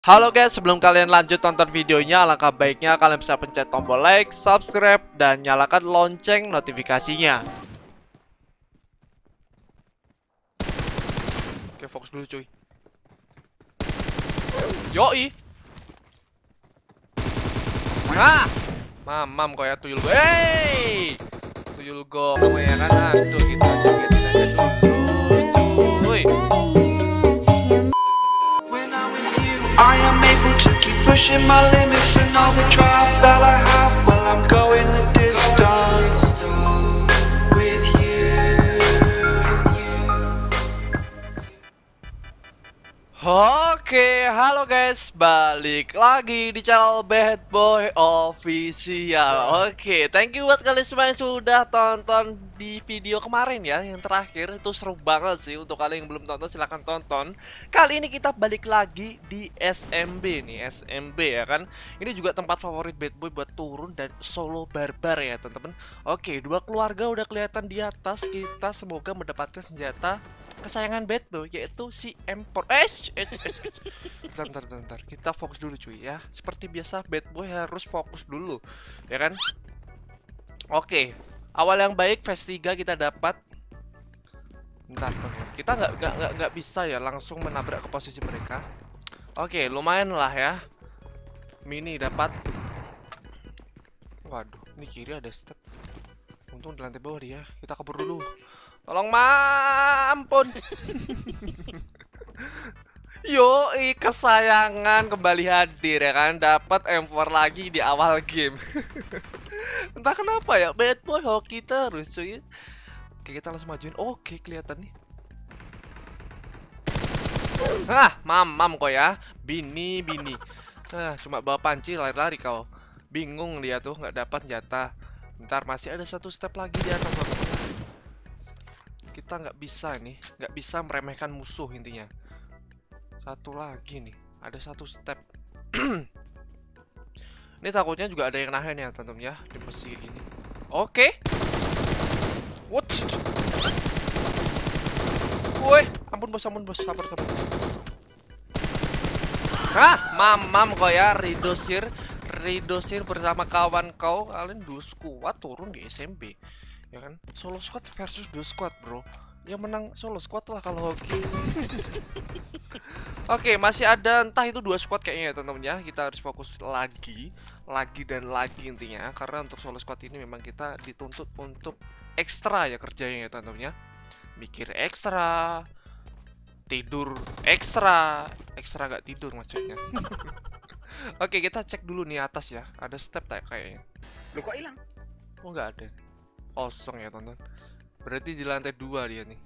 Halo guys, sebelum kalian lanjut tonton videonya, alangkah baiknya kalian bisa pencet tombol like, subscribe, dan nyalakan lonceng notifikasinya. Oke, fokus dulu cuy. Yoi. Ah, mamam kok ya tuyul gue. Hey, tuyul gue namanya kan. Aduh, gitu aja dulu. Cuy. Pushing my limits and all the drive that I have while I'm going the distance with you. Oke, halo guys, balik lagi di channel Bad Boy Official. Oke, thank you buat kalian semua yang sudah tonton di video kemarin ya, yang terakhir itu seru banget sih. Untuk kalian yang belum tonton silahkan tonton. Kali ini kita balik lagi di SMB nih, SMB ya kan. Ini juga tempat favorit Bad Boy buat turun dan solo barbar ya teman-teman. Oke, dua keluarga udah kelihatan di atas. Kita semoga mendapatkan senjata kesayangan Bad Boy, yaitu si M4. Bentar. Kita fokus dulu cuy ya. Seperti biasa Bad Boy harus fokus dulu, ya kan? Oke, awal yang baik phase 3 kita dapat. Bentar, kita nggak bisa ya langsung menabrak ke posisi mereka. Oke, lumayan lah ya. Mini dapat. Waduh, ini kiri ada step. Untung di lantai bawah dia. Kita kabur dulu. Tolong ampun. Yoi, kesayangan kembali hadir ya kan. Dapat M4 lagi di awal game. Entah kenapa ya, Bad Boy hoki terus cuy. Oke, kita langsung majuin. Oke, kelihatan nih. Ah, mamam kok ya. Bini. Nah, cuma bawa panci lari-lari kau. Bingung dia tuh nggak dapat senjata. Bentar, masih ada satu step lagi di atas. Kita nggak bisa meremehkan musuh intinya. Satu lagi nih, ada satu step. Ini takutnya juga ada yang nahan ya teman-teman ya, di posisi kayak gini. Oke. What? Woi, ampun bos, sabar. Hah, mamam kok ya, Ridosir bersama kawan kau. Kalian dua squad turun di SMB. Ya kan, solo squad versus duo squad bro. Yang menang solo squad lah kalau hoki. Oke, masih ada entah itu dua squad kayaknya ya teman-teman ya. Kita harus fokus lagi dan lagi intinya. Karena untuk solo squad ini memang kita dituntut untuk ekstra ya kerjanya ya teman-teman ya. Mikir ekstra, tidur ekstra gak tidur maksudnya. Oke, kita cek dulu nih atas ya. Ada step tak kayaknya? Loh kok hilang? Oh nggak ada. Kosong ya tonton. Berarti di lantai 2 dia nih.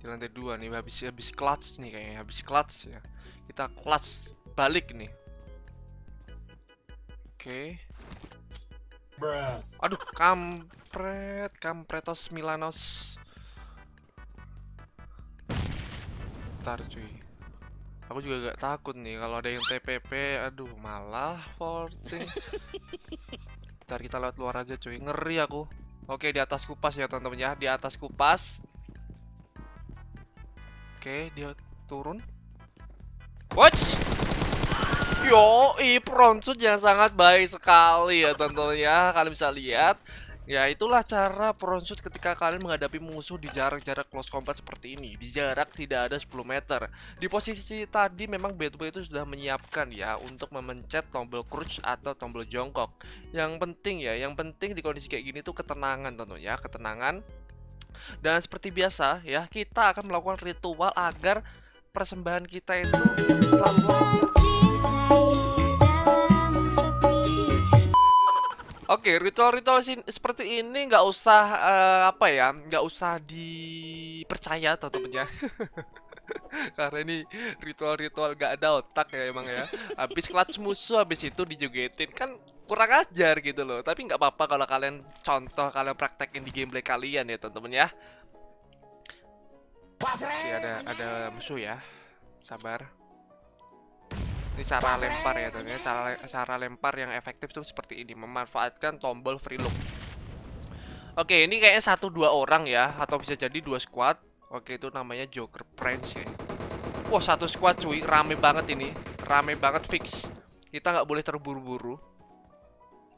Di lantai 2 nih habis clutch nih kayaknya, habis clutch ya. Kita clutch balik nih. Oke. Okay. Aduh, Kampretos Milanos. Bentar cuy. Aku juga gak takut nih kalau ada yang TPP, aduh malah forcing. Bentar, kita lewat luar aja cuy. Ngeri aku. Oke, di atas kupas ya teman-teman ya, di atas kupas. Oke, dia turun. Watch. Yoi, pronsut yang sangat baik sekali ya teman-teman ya. Kalian bisa lihat. Ya, itulah cara pronsut ketika kalian menghadapi musuh di jarak-jarak close combat seperti ini. Di jarak tidak ada 10 meter. Di posisi tadi memang Bad Boy itu sudah menyiapkan ya untuk memencet tombol crouch atau tombol jongkok. Yang penting ya, yang penting di kondisi kayak gini tuh ketenangan tentunya, ketenangan. Dan seperti biasa ya, kita akan melakukan ritual agar persembahan kita itu selalu. Oke, ritual-ritual seperti ini nggak usah nggak usah dipercaya teman-teman ya. Karena ini ritual-ritual nggak ada otak ya emang ya. Habis clutch musuh, habis itu dijogetin kan kurang ajar gitu loh. Tapi nggak apa-apa kalau kalian contoh, kalian praktekin di gameplay kalian ya teman-teman ya. Oke, ada musuh ya. Sabar. Ini cara lempar ya teman-teman. Cara lempar yang efektif tuh seperti ini, memanfaatkan tombol free look. Oke, ini kayaknya 1-2 orang ya, atau bisa jadi 2 squad. Oke, itu namanya Joker Prince ya. Wah, 1 squad cuy, rame banget ini. rame banget fix. Kita nggak boleh terburu-buru.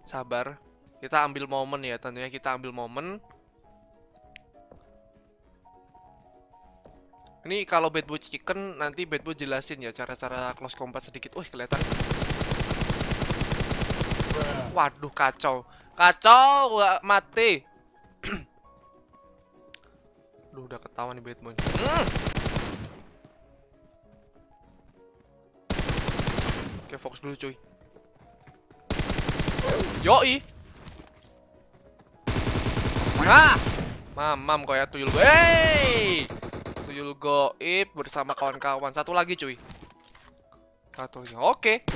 Sabar. Kita ambil momen ya, tentunya kita ambil momen. Ini kalau Bad Boy Chicken, nanti Bad Boy jelasin ya cara-cara close combat sedikit. Wih, kelihatan. Waduh, kacau. Kacau, gak mati. Duh, udah ketahuan nih Bad Boy. Oke, fokus dulu cuy. Yoi. Ah, mamam kok ya tuyul. Hey! Tuyul goib bersama kawan-kawan. Satu lagi cuy. Satu lagi. Oke.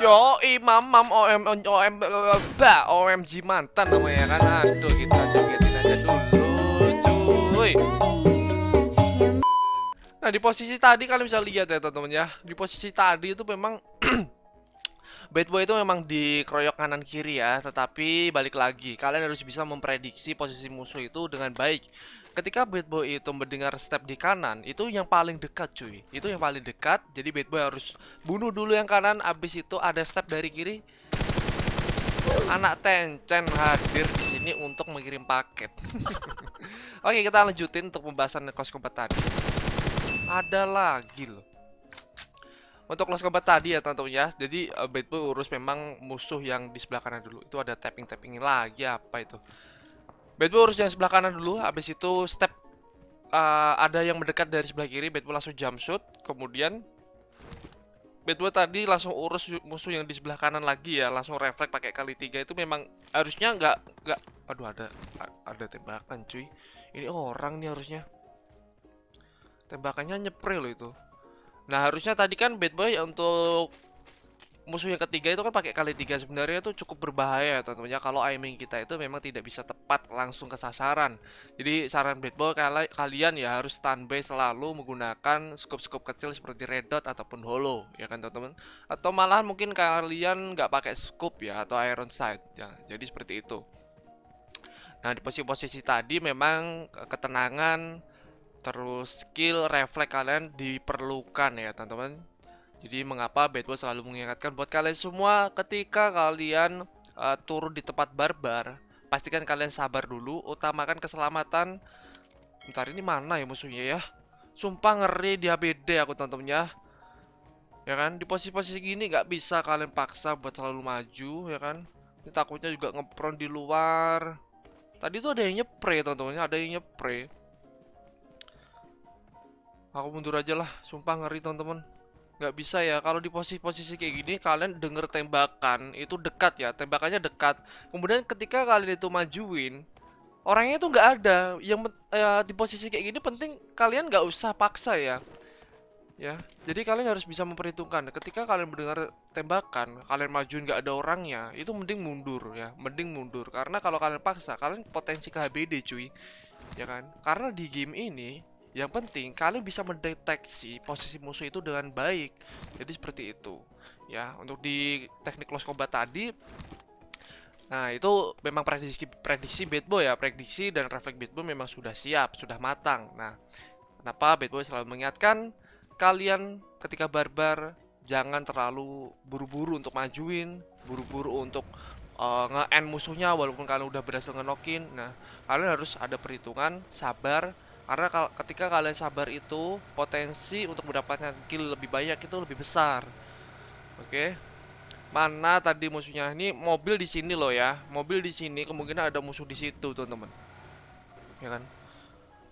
Yoi, mamam OMG mantan namanya kan. Aduh, kita jogetin aja dulu cuy. Nah, di posisi tadi kalian bisa lihat ya teman-teman ya. Di posisi tadi itu memang Bad Boy itu memang dikeroyok kanan kiri ya. Tetapi balik lagi, kalian harus bisa memprediksi posisi musuh itu dengan baik. Ketika Bad Boy itu mendengar step di kanan, itu yang paling dekat cuy. Itu yang paling dekat. Jadi Bad Boy harus bunuh dulu yang kanan. Abis itu ada step dari kiri. Anak Tencen hadir di sini untuk mengirim paket. Oke, kita lanjutin untuk pembahasan close combat tadi. Ada lagi loh. Untuk close combat tadi ya tentunya. Jadi Bad Boy urus memang musuh yang di sebelah kanan dulu. Itu ada tapping-tapping lagi apa itu. Bad Boy urus yang sebelah kanan dulu. Habis itu step ada yang mendekat dari sebelah kiri. Bad Boy langsung jump shoot. Kemudian Bad Boy tadi langsung urus musuh yang di sebelah kanan lagi ya. Langsung refleks pakai kali 3. Itu memang harusnya nggak. Aduh, ada tembakan cuy. Ini orang nih harusnya. Tembakannya nyepre loh itu. Nah, harusnya tadi kan Bad Boy untuk musuh yang ketiga itu kan pakai kali 3. Sebenarnya itu cukup berbahaya tentunya kalau aiming kita itu memang tidak bisa tepat langsung ke sasaran. Jadi saran Bad Boy, kalian ya harus standby selalu menggunakan scope-scope kecil seperti red dot ataupun hollow ya kan teman-teman. Atau malah mungkin kalian nggak pakai scope ya, atau iron sight ya. Jadi seperti itu. Nah, di posisi-posisi tadi memang ketenangan terus skill refleks kalian diperlukan ya teman-teman. Jadi mengapa Bad Boy selalu mengingatkan buat kalian semua, ketika kalian turun di tempat barbar, pastikan kalian sabar dulu, utamakan keselamatan. Bentar, ini mana ya musuhnya ya? Sumpah ngeri di ABD aku teman-teman ya. Ya kan, di posisi-posisi gini nggak bisa kalian paksa buat selalu maju ya kan. Ini takutnya juga ngepron di luar. Tadi tuh ada yang nyepre teman-teman, ada yang nyepre. Aku mundur aja lah, sumpah ngeri teman-teman. Nggak bisa ya, kalau di posisi-posisi kayak gini kalian denger tembakan itu dekat ya, tembakannya dekat. Kemudian ketika kalian itu majuin, orangnya itu nggak ada. Yang di posisi kayak gini penting kalian nggak usah paksa ya. Ya, jadi kalian harus bisa memperhitungkan. Ketika kalian mendengar tembakan, kalian majuin nggak ada orangnya, itu mending mundur ya, mending mundur. Karena kalau kalian paksa, kalian potensi ke HBD cuy, ya kan? Karena di game ini yang penting kalian bisa mendeteksi posisi musuh itu dengan baik. Jadi seperti itu ya. Untuk di teknik close combat tadi, nah itu memang prediksi Bad Boy ya. Prediksi dan refleks Bad Boy memang sudah siap, sudah matang. Nah, kenapa Bad Boy selalu mengingatkan kalian ketika barbar jangan terlalu buru-buru untuk majuin, buru-buru untuk nge-end musuhnya walaupun kalian udah berhasil ngenokin. Nah, kalian harus ada perhitungan, sabar. Karena ketika kalian sabar itu potensi untuk mendapatkan kill lebih banyak itu lebih besar. Oke. Mana tadi musuhnya? Ini mobil di sini loh ya. Mobil di sini, kemungkinan ada musuh di situ, teman-teman. Ya kan?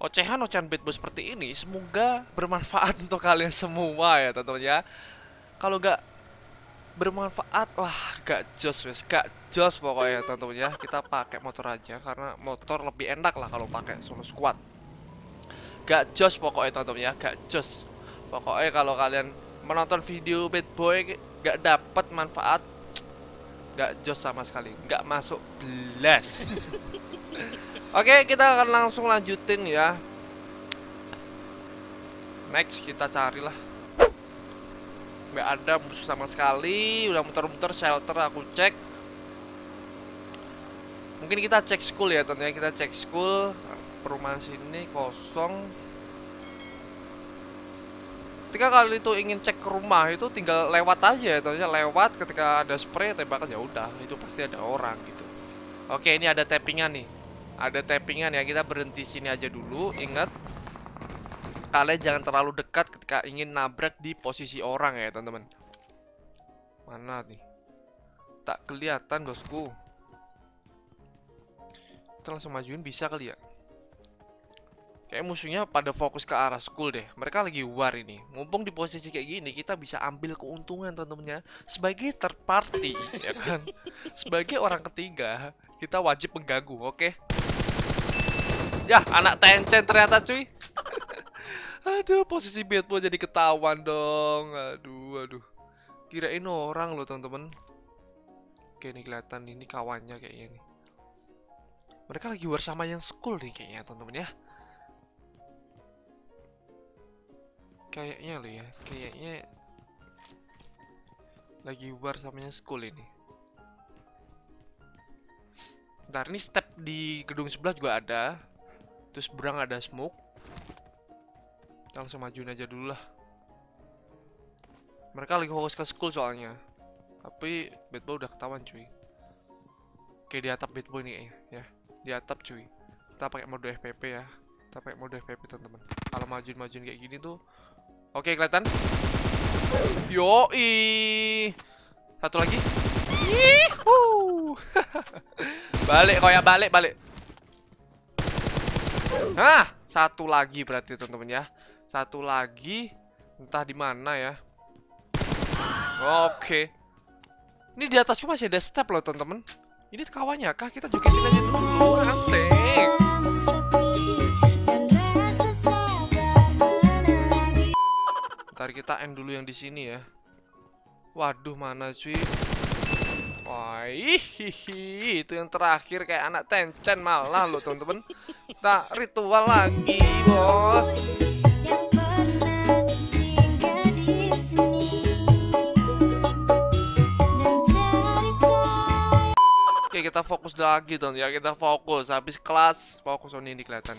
Ocehan Bad Boy seperti ini semoga bermanfaat untuk kalian semua ya, teman-teman ya. Kalau nggak bermanfaat, wah gak jos wes, gak jos pokoknya teman-teman ya. Kita pakai motor aja karena motor lebih enak lah kalau pakai solo squad. Gak jos pokoknya teman-teman ya, gak jos. Pokoknya kalau kalian menonton video Bad Boy gak dapat manfaat, gak jos sama sekali, gak masuk belas. Oke, kita akan langsung lanjutin ya. Next kita carilah. Gak ada musuh sama sekali. Udah muter-muter shelter aku cek. Mungkin kita cek school ya tentunya, kita cek school. Perumahan sini kosong. Ketika kalian itu ingin cek ke rumah itu tinggal lewat aja, tentunya lewat. Ketika ada spray tembakan ya udah, itu pasti ada orang gitu. Oke, ini ada tappingan nih. Ada tappingan ya, kita berhenti sini aja dulu. Ingat, kalian jangan terlalu dekat ketika ingin nabrak di posisi orang ya teman-teman. Mana nih? Tak kelihatan bosku. Kita langsung majuin bisa kali ya. Kayak musuhnya pada fokus ke arah school deh. Mereka lagi war ini. Mumpung di posisi kayak gini kita bisa ambil keuntungan teman-temannya. Sebagai third party ya kan. Sebagai orang ketiga, kita wajib mengganggu, oke? Yah, anak Tencen ternyata cuy. Aduh, posisi Bad Boy jadi ketahuan dong. Aduh, aduh. Kirain orang loh teman-teman. Oke, ini kelihatan ini kawannya kayaknya nih. Mereka lagi war sama yang school nih kayaknya teman-teman ya. Kayaknya loh ya, kayaknya lagi war samanya school ini. Ntar ini step di gedung sebelah juga ada. Terus berang ada smoke. Kita langsung majuin aja dulu lah. Mereka lagi fokus ke school soalnya. Tapi Bad Boy udah ketahuan cuy. Oke, di atap Bad Boy ini kayaknya ya. Di atap cuy. Kita pakai mode FPP ya. Kita pakai mode FPP teman-teman. Kalau majuin-majuin kayak gini tuh. Oke, kelihatan. Yoi. Satu lagi. Balik koyak, balik. Nah, satu lagi berarti teman-teman ya. Satu lagi entah di mana ya. Oke. Ini di atasku masih ada step loh teman-teman. Ini kawannya kah? Kita jogetin aja dulu. Asik. Ntar kita end dulu yang di sini ya. Waduh, mana cuy? Wah, itu yang terakhir kayak anak Tencen malah loh teman-teman. Kita ritual lagi, bos. Oke, kita fokus lagi dong ya, kita fokus habis kelas. Fokus on ini kelihatan.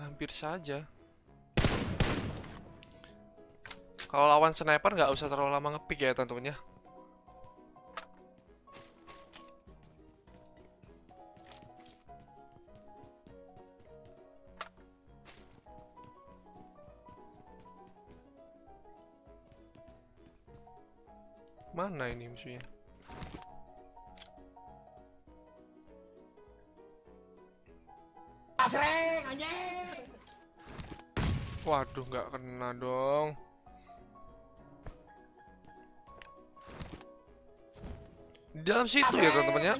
Hampir saja. Kalau lawan sniper nggak usah terlalu lama ngepick ya teman-teman ya. Mana ini musuhnya? Waduh, nggak kena dong. Di dalam situ ya teman-teman ya.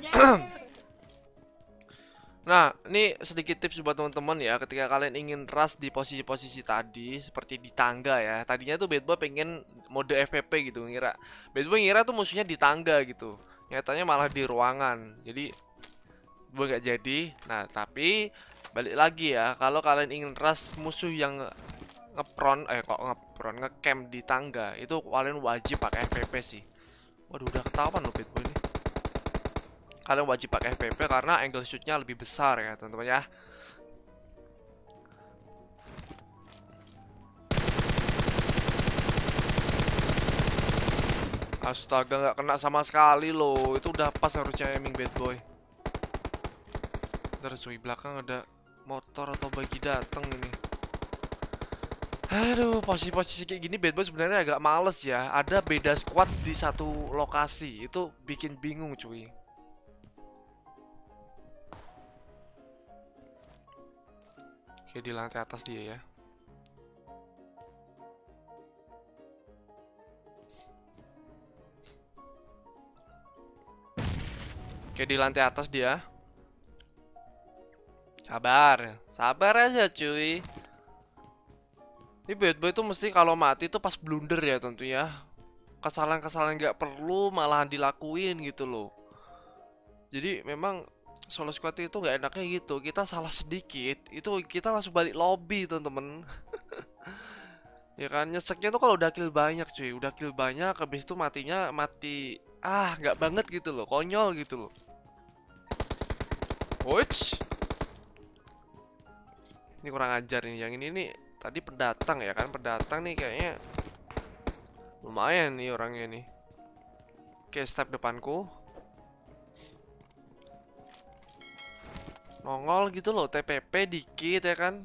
Nah, ini sedikit tips buat teman-teman ya. Ketika kalian ingin rush di posisi-posisi tadi, seperti di tangga ya. Tadinya tuh Bad Boy pengen mode FPP gitu ngira. Bad Boy ngira tuh musuhnya di tangga gitu. Nyatanya malah di ruangan. Jadi gue gak jadi. Nah, tapi balik lagi ya. Kalau kalian ingin rush musuh yang ngecamp di tangga, itu kalian wajib pakai FPP sih. Waduh, udah ketahuan loh Bad Boy ini. Kalian wajib pakai FPP karena angle shootnya lebih besar ya teman-teman ya. Astaga, nggak kena sama sekali loh. Itu udah pas harusnya aiming Bad Boy. Terus di belakang ada motor atau bagi dateng ini. Aduh, posisi-posisi kayak gini Bad Boy sebenarnya agak males ya. Ada beda squad di satu lokasi, itu bikin bingung cuy. Oke, di lantai atas dia ya. Oke, di lantai atas dia. Sabar, sabar aja cuy. Ini Bad Boy itu mesti kalau mati itu pas blunder ya tentunya. Kesalahan-kesalahan nggak perlu malahan dilakuin gitu loh. Jadi memang solo squad itu nggak enaknya gitu. Kita salah sedikit, itu kita langsung balik lobby temen-temen. Ya kan, nyeseknya tuh kalau udah kill banyak cuy. Udah kill banyak, habis itu matinya mati. Ah, nggak banget gitu loh, konyol gitu loh. Wih, ini kurang ajar nih. Yang ini nih Tadi pendatang ya kan, pendatang nih kayaknya lumayan nih orangnya nih. Oke, step depanku. Nongol gitu loh, TPP dikit ya kan.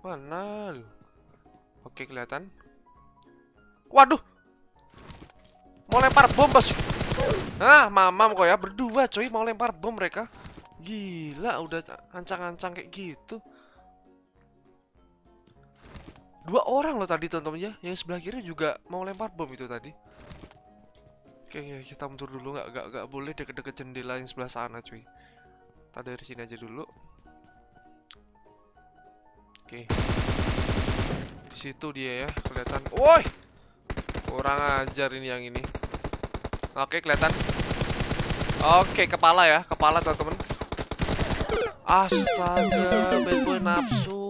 Mana lu? Oke, kelihatan. Waduh. Mau lempar bom, Bos. Nah, mamam kok ya, berdua coy mau lempar bom mereka. Gila, udah ancang-ancang kayak gitu. Dua orang loh tadi tontonnya. Yang sebelah kiri juga mau lempar bom itu tadi. Oke, kita mundur dulu. Gak boleh deket-deket jendela yang sebelah sana cuy. Kita dari sini aja dulu. Oke, di situ dia ya, kelihatan. Woi, kurang ajar ini yang ini. Oke, kelihatan. Oke, kepala ya, kepala teman-teman. Astaga, bad boy nafsu.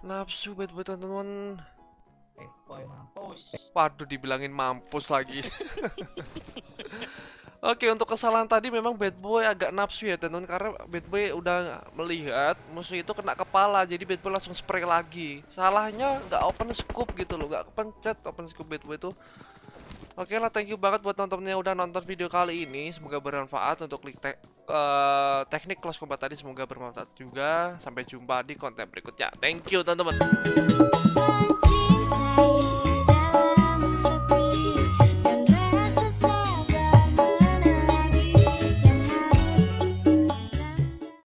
Nafsu bad boy teman-teman. Waduh, dibilangin mampus lagi. Oke, untuk kesalahan tadi memang bad boy agak nafsu ya teman-teman. Karena bad boy udah melihat musuh itu kena kepala, jadi bad boy langsung spray lagi. Salahnya nggak open scoop gitu loh, nggak kepencet open scoop bad boy itu. Oke lah, thank you banget buat teman-teman yang udah nonton video kali ini. Semoga bermanfaat untuk klik teknik close combat tadi. Semoga bermanfaat juga. Sampai jumpa di konten berikutnya. Thank you teman-teman.